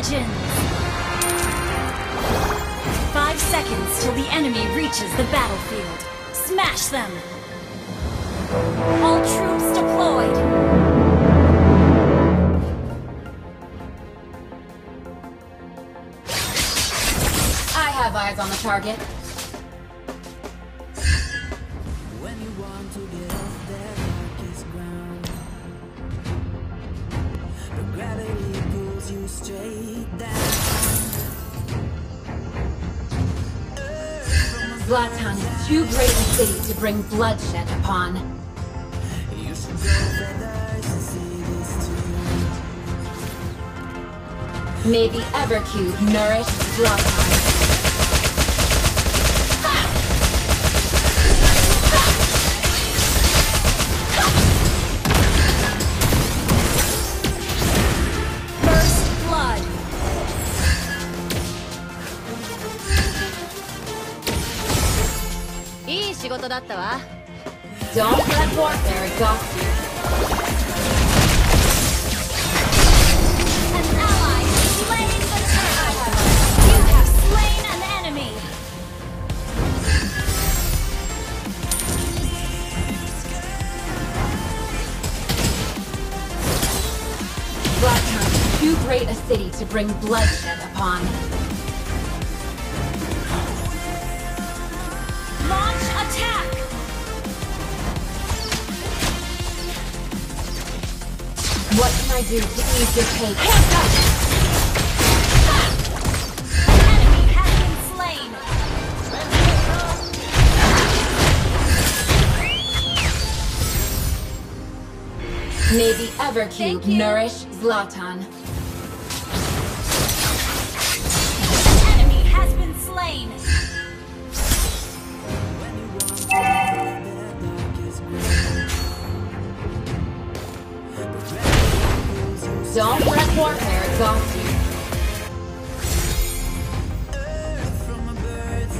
Legends! 5 seconds till the enemy reaches the battlefield. Smash them! All troops deployed! I have eyes on the target. When you want to get off their darkest ground, the gravity pulls you straight down. Zlatan is too great a city to bring bloodshed upon. You should go further to see this too. May the Evercube nourish Bloodhound. Don't let warfare exhaust you. An ally has slain the enemy. You have slain an enemy. Blacktown is too great a city to bring bloodshed upon. Attack! What can I do to ease your pain? Hands up! An enemy has been slain! May the Evercube nourish Zlatan. An enemy has been slain! Don't let warfare exhaust you.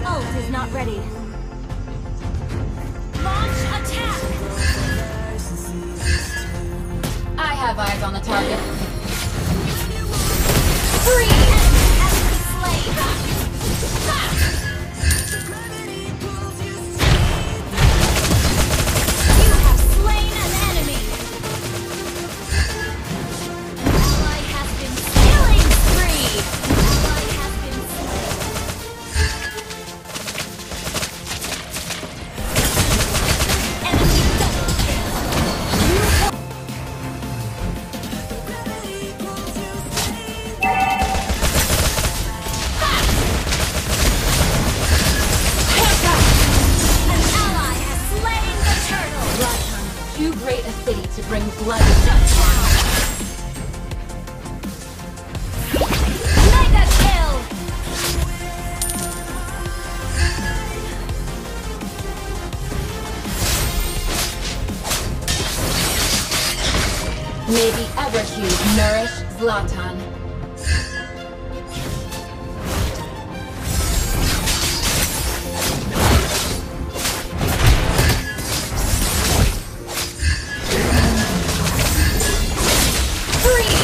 Ult is not ready. Launch attack! I have eyes on the target. Free! Enemy has been slain! You have slain an enemy! May the Evercube nourish Zlatan. Free!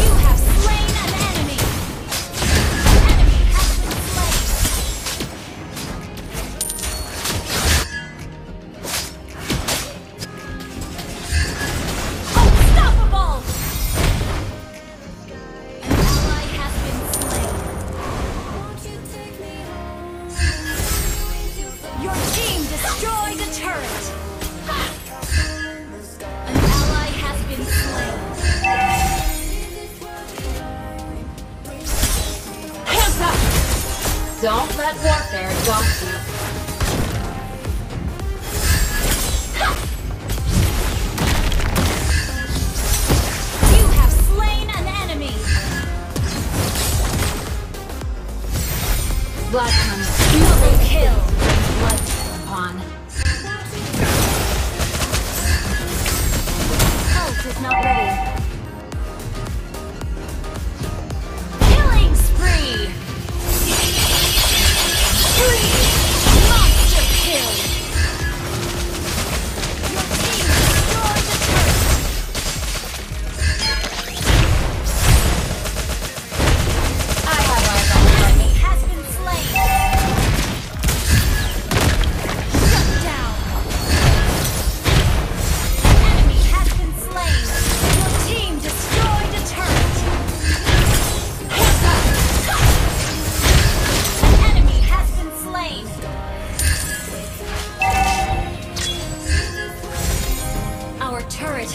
You have slain an enemy! An enemy has been slain! Don't let warfare exhaust you. You have slain an enemy. Blood comes. You will kill. Blood upon. Ult is not ready. Killing spree. Three.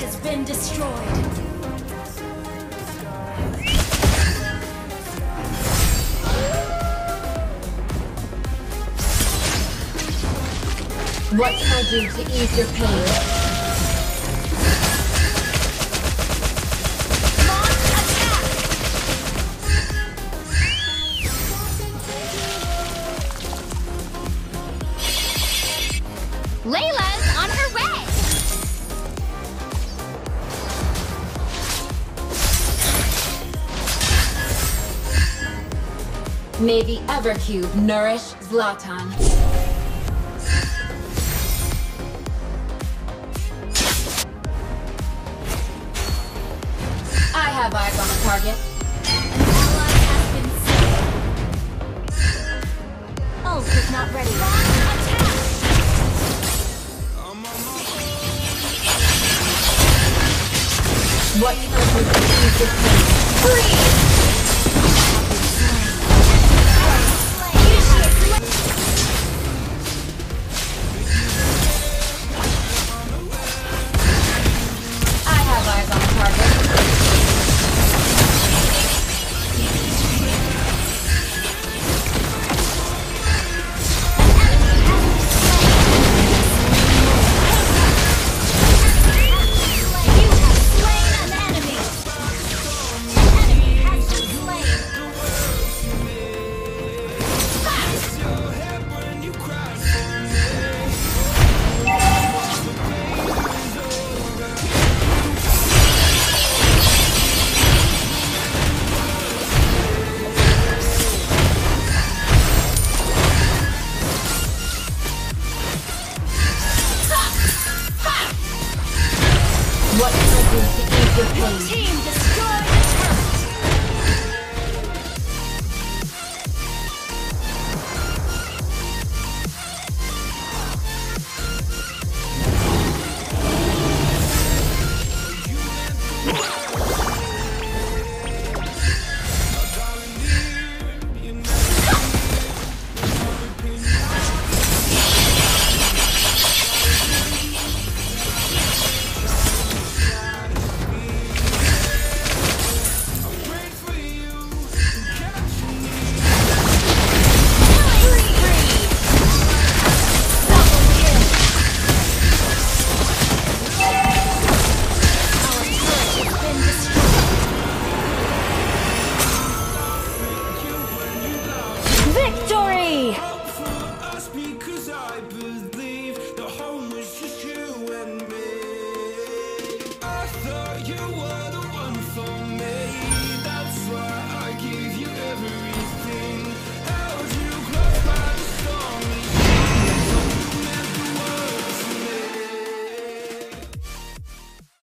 has been destroyed. What can I do to ease your pain? Launch attack! Layla's on her way! May the Evercube nourish Zlatan. Have eyes on the target. An ally has been saved. Ult is not ready. Attack! What can I do? Freeze! What can I do to ease your pain?